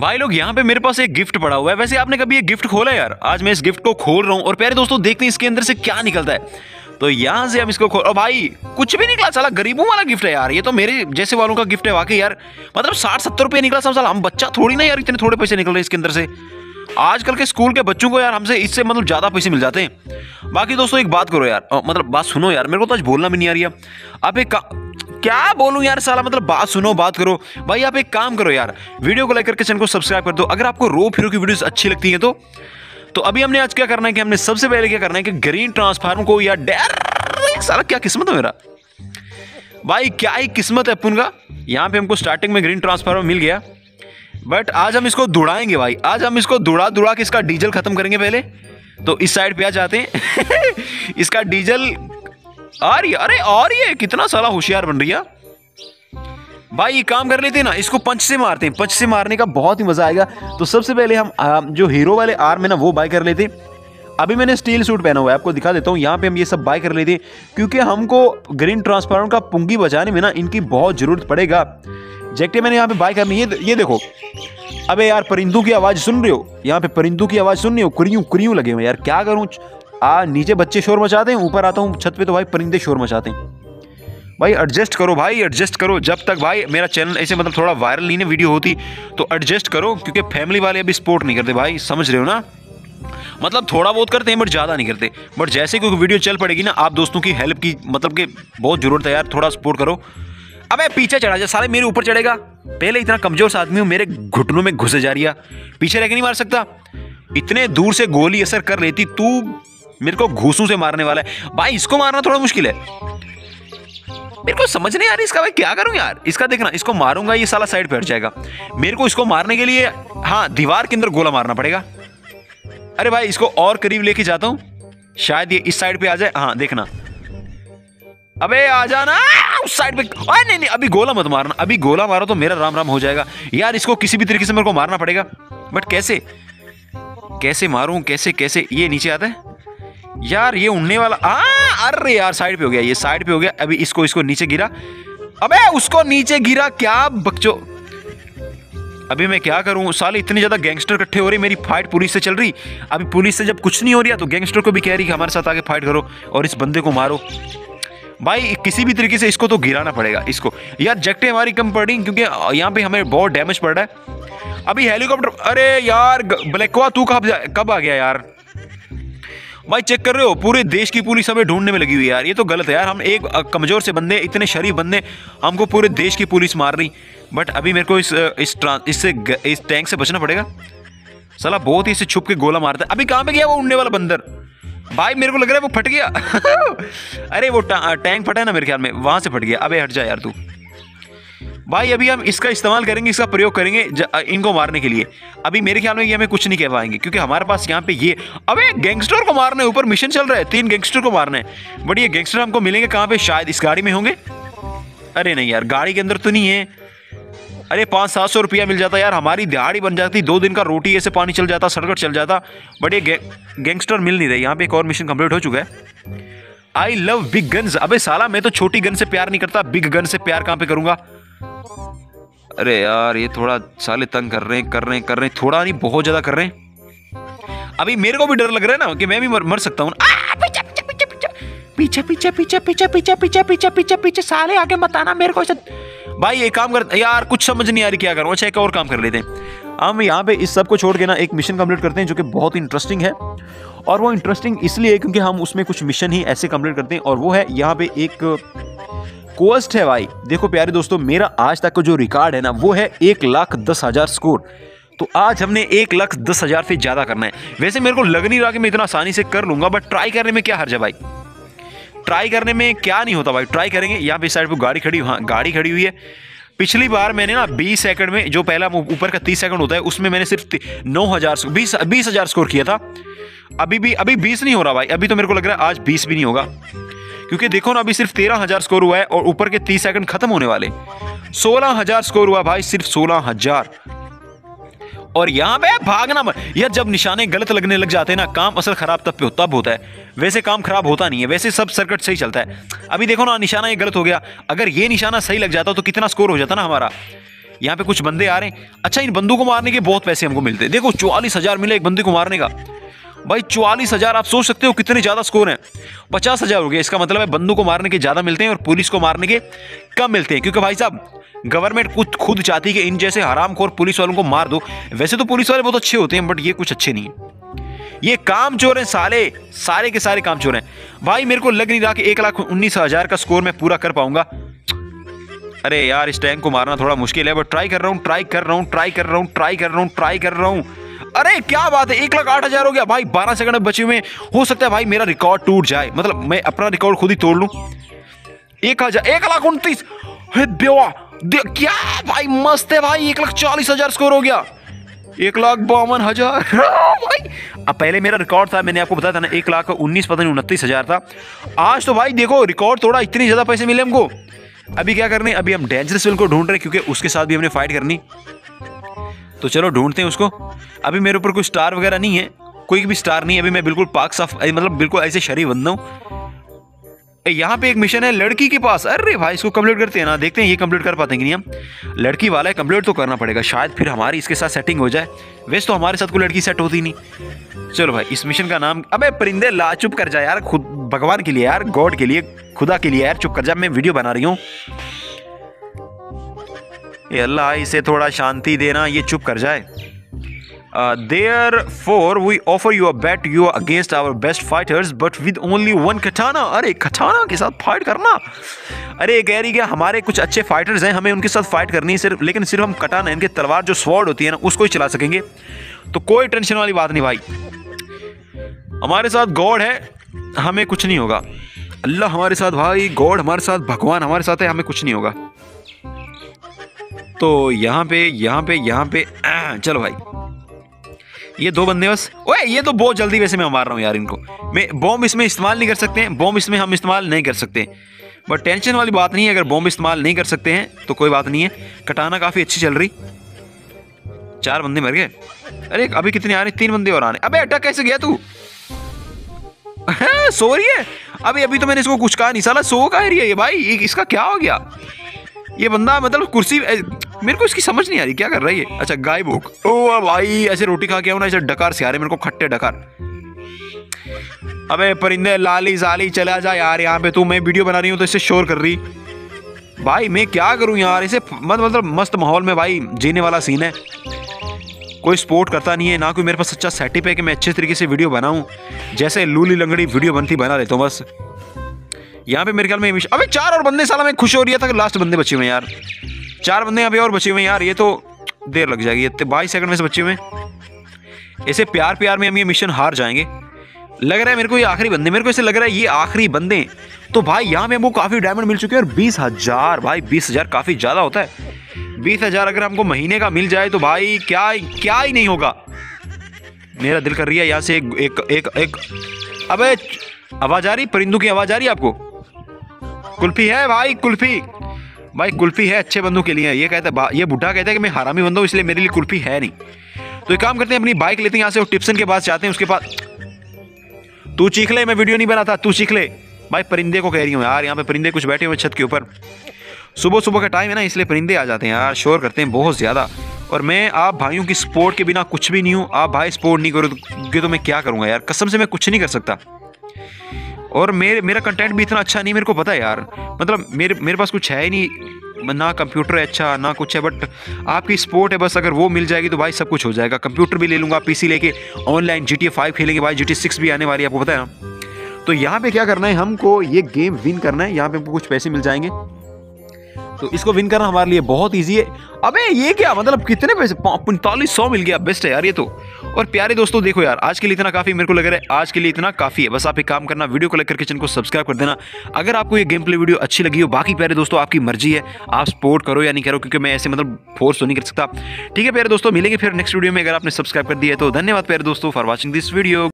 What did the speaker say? भाई लोग यहाँ पे मेरे पास एक गिफ्ट पड़ा हुआ है। वैसे आपने कभी ये गिफ्ट खोला यार? आज मैं इस गिफ्ट को खोल रहा हूँ और प्यारे दोस्तों देखते हैं इसके अंदर से क्या निकलता है। तो यहाँ से हम इसको खोल, और भाई कुछ भी निकला साला, गरीबों वाला गिफ्ट है यार। ये तो मेरे जैसे वालों का गिफ्ट है वाकई यार। मतलब 60-70 रुपये निकला साला, हम बच्चा थोड़ी ना यार, इतने थोड़े पैसे निकल रहे हैं इसके अंदर से। आजकल के स्कूल के बच्चों को यार हमसे इससे मतलब ज़्यादा पैसे मिल जाते हैं। बाकी दोस्तों एक बात करो यार, मतलब बात सुनो यार, मेरे को तो आज बोलना भी नहीं आ रही है। आप एक क्या बोलूं यार साला, मतलब बात सुनो बात करो। भाई आप एक काम करो यार, वीडियो को लाइक करके चैनल को सब्सक्राइब कर दो अगर आपको रो फिरो की वीडियोस अच्छी लगती हैं तो अभी हमने आज क्या करना है कि हमने सबसे पहले क्या करना है कि ग्रीन ट्रांसफार्म को यार डैर साला, क्या किस्मत है मेरा भाई, क्या ही किस्मत है अपन का। यहाँ पे हमको स्टार्टिंग में ग्रीन ट्रांसफार्म मिल गया, बट आज हम इसको दौड़ाएंगे भाई। आज हम इसको दौड़ा दौड़ा के इसका डीजल खत्म करेंगे पहले। तो इस साइड पे आ जाते हैं इसका डीजल। अरे अरे और ये कितना साला होशियार बन रही है भाई। ये काम कर लेते हैं ना, इसको पंच से मारते हैं, पंच से मारने का बहुत ही मजा आएगा। तो सबसे पहले हम जो हीरो वाले आर्म है ना वो बाय कर लेते हैं। अभी मैंने स्टील सूट पहना हुआ है, आपको दिखा देता हूँ। यहाँ पे हम ये सब बाय कर लेते हैं क्योंकि हमको ग्रीन ट्रांसफार्मर का पूंजी बचाने में ना इनकी बहुत ज़रूरत पड़ेगा। जैकेट मैंने यहाँ पे बाय करनी है। ये देखो, अबे यार परिंदों की आवाज़ सुन रहे हो? यहाँ पे परिंदों की आवाज़ सुन रहे हो? कुरियूँ कुरियूँ लगे हुए यार, क्या करूँ। नीचे बच्चे शोर मचाते हैं, ऊपर आता हूँ छत पे तो भाई परिंदे शोर मचाते हैं। भाई एडजस्ट करो भाई, एडजस्ट करो। जब तक भाई मेरा चैनल ऐसे मतलब थोड़ा वायरल नहीं ना वीडियो होती तो एडजस्ट करो, क्योंकि फैमिली वाले अभी सपोर्ट नहीं करते भाई, समझ रहे हो ना। मतलब थोड़ा बहुत करते हैं बट ज़्यादा नहीं करते। बट जैसे कोई वीडियो चल पड़ेगी ना, आप दोस्तों की हेल्प की मतलब कि बहुत ज़रूरत है यार, थोड़ा सपोर्ट करो। अबे पीछे चढ़ा जा साले, मेरे ऊपर चढ़ेगा। पहले इतना कमज़ोर सा आदमी हूँ, मेरे घुटनों में घुसे जा रही है। पीछे रह के नहीं मार सकता, इतने दूर से गोली असर कर लेती। तू मेरे को घूसों से मारने वाला है भाई। इसको मारना थोड़ा मुश्किल है, मेरे को समझ नहीं आ रही इसका। भाई क्या करूं यार इसका, देखना इसको मारूंगा ये साला साइड पे हट जाएगा। मेरे को इसको मारने के लिए हाँ दीवार के अंदर गोला मारना पड़ेगा। अरे भाई इसको और करीब लेके जाता हूँ, शायद ये इस साइड पे आ जाए। हाँ देखना, अबे आ जाना उस साइड पे। नहीं, अभी गोला मत मारना, अभी गोला मारो तो मेरा राम राम हो जाएगा यार। इसको किसी भी तरीके से मेरे को मारना पड़ेगा, बट कैसे कैसे मारूं, कैसे कैसे। ये नीचे आता है यार, ये उड़ने वाला। अरे यार साइड पे हो गया, ये साइड पे हो गया। अभी इसको इसको नीचे गिरा, अबे उसको नीचे गिरा। क्या बकचो, अभी मैं क्या करूं साले, इतने ज़्यादा गैंगस्टर इकट्ठे हो रहे। मेरी फाइट पुलिस से चल रही, अभी पुलिस से जब कुछ नहीं हो रहा तो गैंगस्टर को भी कह रही कि हमारे साथ आगे फाइट करो और इस बंदे को मारो। भाई किसी भी तरीके से इसको तो गिराना पड़ेगा इसको यार। जैकेटें हमारी कम पड़ रही क्योंकि यहाँ पे हमें बहुत डैमेज पड़ रहा है। अभी हेलीकॉप्टर, अरे यार ब्लैकवा तू कब आ गया यार? भाई चेक कर रहे हो, पूरे देश की पुलिस हमें ढूंढने में लगी हुई है यार। ये तो गलत है यार, हम एक कमज़ोर से बंदे, इतने शरीफ बंदे, हमको पूरे देश की पुलिस मार रही। बट अभी मेरे को इस टैंक से बचना पड़ेगा। साला बहुत ही इससे छुप के गोला मारता है। अभी कहाँ पे गया वो उड़ने वाला बंदर? भाई मेरे को लग रहा है वो फट गया अरे वो टैंक फटा है ना मेरे ख्याल में, वहाँ से फट गया। अबे हट जा यार तू। भाई अभी हम इसका इस्तेमाल करेंगे, इसका प्रयोग करेंगे इनको मारने के लिए। अभी मेरे ख्याल में ये हमें कुछ नहीं कह पाएंगे क्योंकि हमारे पास यहाँ पे ये, अबे गैंगस्टर को मारने ऊपर मिशन चल रहा है, 3 गैंगस्टर को मारना है। बट ये गैंगस्टर हमको मिलेंगे कहाँ पे? शायद इस गाड़ी में होंगे। अरे नहीं यार गाड़ी के अंदर तो नहीं है। अरे 500-700 रुपया मिल जाता यार, हमारी दिहाड़ी बन जाती, 2 दिन का रोटी ऐसे पानी चल जाता, सड़क चल जाता। बट ये गैंगस्टर मिल नहीं रहे। यहाँ पे एक और मिशन कम्प्लीट हो चुका है। I love big guns. अबे साला मैं तो छोटी गन से प्यार नहीं करता, बिग गन से प्यार कहाँ पे करूँगा। अरे यार ये थोड़ा साले तंग कर रहे हैं थोड़ा नहीं बहुत ज़्यादा कर रहे हैं। अभी मेरे को भी डर लग रहा है ना कि मैं भी मर सकता हूँ। पीछे साले आगे मत आना मेरे को। भाई ये काम कर यार, कुछ समझ नहीं आ रही क्या करूँ। अच्छा एक और काम कर लेते हैं हम यहाँ पे, इस सब को छोड़ के ना एक मिशन कंप्लीट करते हैं जो कि बहुत ही इंटरेस्टिंग है। और वो इंटरेस्टिंग इसलिए क्योंकि हम उसमें कुछ मिशन ही ऐसे कंप्लीट करते हैं। और वो है यहाँ पे एक क्वेस्ट है भाई। देखो प्यारे दोस्तों मेरा आज तक का जो रिकॉर्ड है ना वो है 1,10,000 स्कोर। तो आज हमने 1,10,000 से ज़्यादा करना है। वैसे मेरे को लग नहीं रहा कि मैं इतना आसानी से कर लूँगा, बट ट्राई करने में क्या हर्ज है भाई, ट्राई करने में क्या नहीं होता भाई, ट्राई करेंगे। यहाँ पे साइड पर गाड़ी खड़ी, हाँ गाड़ी खड़ी हुई है। पिछली बार मैंने ना 20 सेकंड में, जो पहला ऊपर का 30 सेकंड होता है उसमें मैंने सिर्फ 20,000 स्कोर किया था। अभी 20 नहीं हो रहा भाई, अभी तो मेरे को लग रहा है आज 20 भी नहीं होगा क्योंकि देखो ना अभी सिर्फ 13,000 स्कोर हुआ है और ऊपर के 30 सेकंड खत्म होने वाले। 16,000 स्कोर हुआ भाई, सिर्फ 16,000। और यहाँ पे भागना मत यार, जब निशाने गलत लगने लग जाते हैं ना काम असल खराब तब होता है। वैसे काम खराब होता नहीं है, वैसे सब सर्किट सही चलता है। अभी देखो ना निशाना ये गलत हो गया, अगर ये निशाना सही लग जाता तो कितना स्कोर हो जाता ना हमारा। यहाँ पे कुछ बंदे आ रहे हैं। अच्छा, इन बंदों को मारने के बहुत पैसे हमको मिलते हैं। देखो 44,000 मिला एक बंदे को मारने का। भाई 44,000, आप सोच सकते हो कितने ज़्यादा स्कोर हैं। 50,000 हो गया, इसका मतलब है बंदों को मारने के ज़्यादा मिलते हैं और पुलिस को मारने के कम मिलते हैं। क्योंकि भाई साहब गवर्नमेंट कुछ खुद चाहती है कि इन जैसे हरामखोर पुलिस वालों को मार दो। वैसे तो पुलिस वाले बहुत अच्छे होते हैं, बट ये कुछ अच्छे नहीं है, ये काम चोर हैं साले, सारे के सारे काम चोर हैं। भाई मेरे को लग नहीं रहा कि 1,19,000 का स्कोर मैं पूरा कर पाऊंगा। अरे यार, इस टैंक को मारना थोड़ा मुश्किल है, बट ट्राई कर रहा हूँ। अरे क्या बात है, 1,08,000 हो गया। भाई 12 सेकंड बचे हुए, हो सकता है भाई मेरा रिकॉर्ड टूट जाए, मतलब मैं अपना रिकॉर्ड खुद ही तोड़ लूँ। 1,29,000 क्या भाई, मस्त है भाई। 1,40,000 स्कोर हो गया, 1,52,000। भाई अब पहले मेरा रिकॉर्ड था, मैंने आपको बताया था ना, 1,19,000 पता नहीं 29,000 था। आज तो भाई देखो रिकॉर्ड तोड़ा, इतने ज़्यादा पैसे मिले हमको। अभी क्या करने, अभी हम डेंजरस विल को ढूंढ रहे हैं क्योंकि उसके साथ भी हमने फाइट करनी, तो चलो ढूंढते हैं उसको। अभी मेरे ऊपर कोई स्टार वगैरह नहीं है, कोई भी स्टार नहीं है। अभी मैं बिल्कुल पाक साफ, मतलब बिल्कुल ऐसे शरीफ बंदा हूँ। यहाँ पे एक मिशन है लड़की के पास। अरे भाई इसको कंप्लीट करते हैं ना, देखते हैं ये कंप्लीट कर पाते हैं कि नहीं। हम लड़की वाला है, कंप्लीट तो करना पड़ेगा, शायद फिर हमारी इसके साथ सेटिंग हो जाए। वैसे तो हमारे साथ कोई लड़की सेट होती नहीं। चलो भाई इस मिशन का नाम, अबे परिंदे ला, चुप कर जा यार, खुद भगवान के लिए यार, गॉड के लिए, खुदा के लिए यार, चुप कर जा, मैं वीडियो बना रही हूँ। ये अल्लाह इसे थोड़ा शांति देना, ये चुप कर जाए। Therefore we offer you a bet, you are against our best fighters but with only one katana। अरे katana के साथ फाइट करना। अरे कह रही है हमारे कुछ अच्छे फाइटर्स हैं, हमें उनके साथ फाइट करनी है सिर्फ, लेकिन सिर्फ हम katana, इनके तलवार जो स्वॉर्ड होती है ना, उसको ही चला सकेंगे, तो कोई टेंशन वाली बात नहीं भाई। हमारे साथ गॉड है, हमें कुछ नहीं होगा। अल्लाह हमारे साथ, भाई गॉड हमारे साथ, भगवान हमारे साथ है, हमें कुछ नहीं होगा। तो यहाँ पे चलो भाई ये दो बंदे बस। ओए ये तो बहुत जल्दी, वैसे मैं मार रहा हूँ यार इनको। मैं बॉम्ब इसमें इस्तेमाल नहीं कर सकते हैं, बॉम्ब इसमें हम इस्तेमाल नहीं कर सकते, बट टेंशन वाली बात नहीं है। अगर बॉम्ब इस्तेमाल नहीं कर सकते हैं तो कोई बात नहीं है। कटाना काफ़ी अच्छी चल रही। 4 बंदे मर गए। अरे अभी कितने आ रहे हैं? 3 बंदे और आने। अबे अटक कैसे गया तू? सो रही है अभी? अभी तो मैंने इसको कुछ कहा नहीं, साला सो का रही है ये। भाई इसका क्या हो गया? ये बंदा मतलब कुर्सी, मेरे को इसकी समझ नहीं आ रही क्या कर रही है। अच्छा गाय भूख, ओ भाई ऐसे रोटी खा के आओ ना, ऐसे डकार से आ रहे मेरे को, खट्टे डकार। अबे परिंदे लाली जाली चला जा यार यहाँ पे तू, मैं वीडियो बना रही हूँ तो इससे शोर कर रही। भाई मैं क्या करूँ यार, इसे मतलब मस्त माहौल में भाई जीने वाला सीन है, कोई सपोर्ट करता नहीं है, ना कोई मेरे पास अच्छा सेटअप है कि मैं अच्छे तरीके से वीडियो बनाऊं, जैसे लूली लंगड़ी वीडियो बनती बना लेता हूँ बस। यहाँ पे मेरे ख्याल में अबे 4 और बंदे, साला मैं खुश हो रही था कि लास्ट बंदे बचे हुए हैं यार। 4 बंदे यहाँ पे और बचे हुए हैं यार, ये तो देर लग जाएगी, 22 सेकंड में से बचे हुए। ऐसे प्यार में हम ये मिशन हार जाएंगे, लग रहा है मेरे को। ये आखिरी बंदे, मेरे को ऐसे लग रहा है ये आखिरी बंदे। तो भाई यहाँ में हमको काफ़ी डायमंड मिल चुके हैं और 20,000, भाई 20,000 काफ़ी ज़्यादा होता है। 20,000 अगर हमको महीने का मिल जाए तो भाई क्या ही नहीं होगा। मेरा दिल कर रही है यहाँ से एक अबे आवाज़ आ रही, परिंदों की आवाज़ आ रही है आपको। कुल्फी है भाई, कुल्फी है अच्छे बंदों के लिए। ये कहता है, ये बूढ़ा कहता है कि मैं हरामी बंदा हूँ इसलिए मेरे लिए कुल्फी है नहीं। तो एक काम करते हैं, अपनी बाइक लेते हैं यहाँ से और टिप्सन के पास जाते हैं, उसके पास। तू चीख ले, मैं वीडियो नहीं बनाता, तू चीख ले। भाई परिंदे को कह रही हूँ यार, यहाँ पे परिंदे कुछ बैठे हुए छत के ऊपर। सुबह का टाइम है ना, इसलिए परिंदे आ जाते हैं यार, शोर करते हैं बहुत ज़्यादा। और मैं आप भाइयों की सपोर्ट के बिना कुछ भी नहीं हूँ। आप भाई सपोर्ट नहीं करोगे तो मैं क्या करूँगा यार, कसम से मैं कुछ नहीं कर सकता। और मेरा कंटेंट भी इतना अच्छा नहीं, मेरे को पता है यार, मतलब मेरे पास कुछ है ही नहीं, ना कंप्यूटर है अच्छा, ना कुछ है, बट आपकी सपोर्ट है बस। अगर वो मिल जाएगी तो भाई सब कुछ हो जाएगा। कंप्यूटर भी ले लूँगा, PC लेके ऑनलाइन GTA 5 खेलेंगे भाई, GTA 6 भी आने वाली है आपको पता है ना। तो यहाँ पर क्या करना है, हमको ये गेम विन करना है। यहाँ पर हमको कुछ पैसे मिल जाएंगे, तो इसको विन करना हमारे लिए बहुत इजी है। अबे ये क्या, मतलब कितने पैसे? 4,500 मिल गया, बेस्ट है यार ये तो। और प्यारे दोस्तों देखो यार, आज के लिए इतना काफ़ी, मेरे को लग रहा है आज के लिए इतना काफ़ी है। बस आप एक काम करना, वीडियो को लाइक करके चैनल को सब्सक्राइब कर देना अगर आपको ये गेम प्ले वीडियो अच्छी लगी हो। बाकी प्यारे दोस्तों आपकी मर्जी है, आप सपोर्ट करो या नहीं करो, क्योंकि मैं ऐसे मतलब फोर्स तो नहीं कर सकता। ठीक है प्यारे दोस्तों, मिलेंगे फिर नेक्स्ट वीडियो में। अगर आपने सब्सक्राइब कर दिया है तो धन्यवाद प्यारे दोस्तों फॉर वॉचिंग दिस वीडियो।